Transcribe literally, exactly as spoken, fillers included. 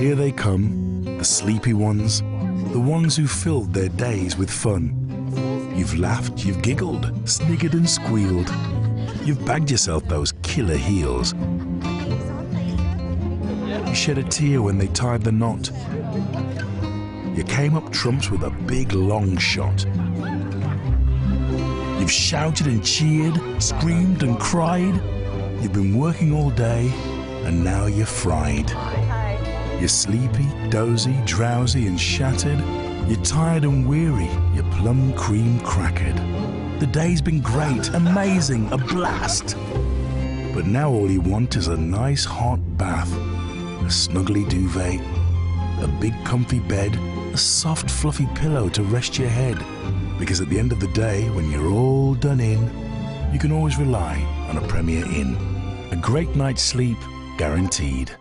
Here they come, the sleepy ones, the ones who filled their days with fun. You've laughed, you've giggled, sniggered and squealed. You've bagged yourself those killer heels. You shed a tear when they tied the knot. You came up trumps with a big long shot. You've shouted and cheered, screamed and cried. You've been working all day and now you're fried. You're sleepy, dozy, drowsy and shattered. You're tired and weary, you're plum cream crackered. The day's been great, amazing, a blast. But now all you want is a nice hot bath, a snuggly duvet, a big comfy bed, a soft fluffy pillow to rest your head. Because at the end of the day, when you're all done in, you can always rely on a Premier Inn. A great night's sleep guaranteed.